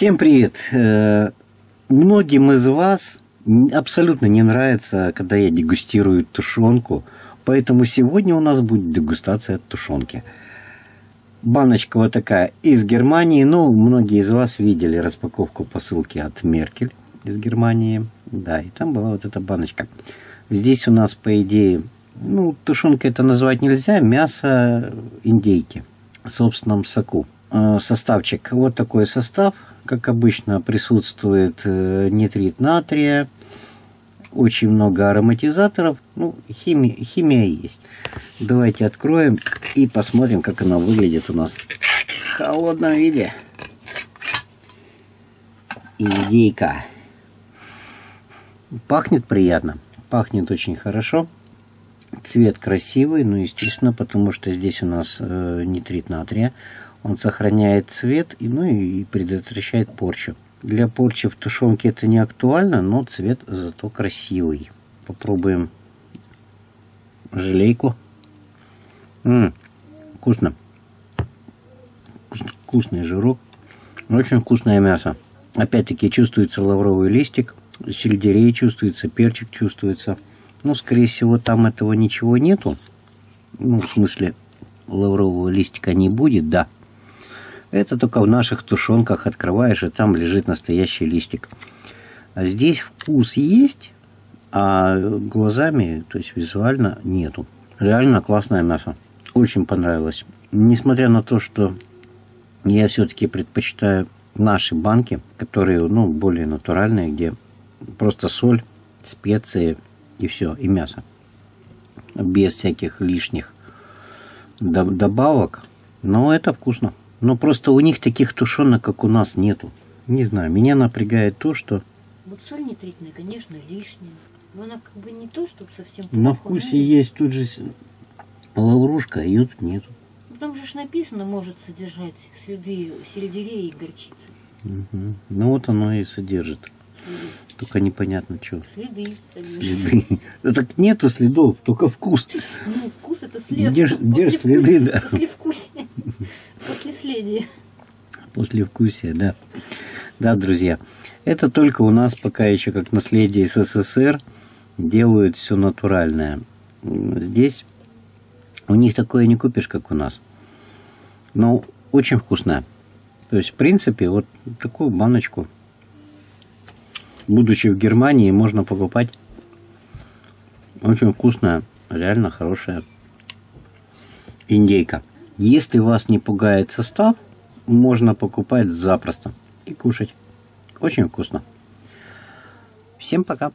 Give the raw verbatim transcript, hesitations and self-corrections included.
Всем привет! Многим из вас абсолютно не нравится, когда я дегустирую тушенку, поэтому сегодня у нас будет дегустация тушенки. Баночка вот такая из Германии, ну, многие из вас видели распаковку посылки от Меркель из Германии, да, и там была вот эта баночка. Здесь у нас, по идее, ну, тушенка это назвать нельзя, мясо индейки в собственном соку. Составчик, вот такой состав, как обычно, присутствует нитрит натрия, очень много ароматизаторов, ну, химия, химия есть. Давайте откроем и посмотрим, как она выглядит у нас в холодном виде. Индейка. Пахнет приятно, пахнет очень хорошо. Цвет красивый, ну, естественно, потому что здесь у нас э, нитрит натрия. Он сохраняет цвет и, ну, и предотвращает порчу. Для порчи в тушенке это не актуально, но цвет зато красивый. Попробуем желейку. М-м, вкусно. Вкусный жирок. Очень вкусное мясо. Опять-таки чувствуется лавровый листик, сельдерей чувствуется, перчик чувствуется. Ну, скорее всего, там этого ничего нету. Ну, в смысле, лаврового листика не будет, да. Это только в наших тушенках открываешь, и там лежит настоящий листик. А здесь вкус есть, а глазами, то есть визуально, нету. Реально классное мясо. Очень понравилось. Несмотря на то, что я все-таки предпочитаю наши банки, которые, ну, более натуральные, где просто соль, специи и все, и мясо. Без всяких лишних добавок. Но это вкусно. Но просто у них таких тушенок, как у нас, нету. Не знаю, меня напрягает то, что... Вот соль нитритная, конечно, лишняя. Но она как бы не то, чтобы совсем... На вкусе есть тут же лаврушка, а ее тут нету. Ну, там же написано, может содержать следы сельдерея и горчицы. Угу. Ну вот оно и содержит. Следы. Только непонятно, что. Следы. Следы. Так нету следов, только вкус. Ну, вкус это след. Где же следы, да. Послевкусие. Послеследие. Послевкусие, да. Да, друзья. Это только у нас пока еще как наследие СССР делают все натуральное. Здесь у них такое не купишь, как у нас. Но очень вкусно. То есть, в принципе, вот такую баночку, будучи в Германии, можно покупать. Очень вкусная, реально хорошая индейка. Если вас не пугает состав, можно покупать запросто и кушать. Очень вкусно. Всем пока!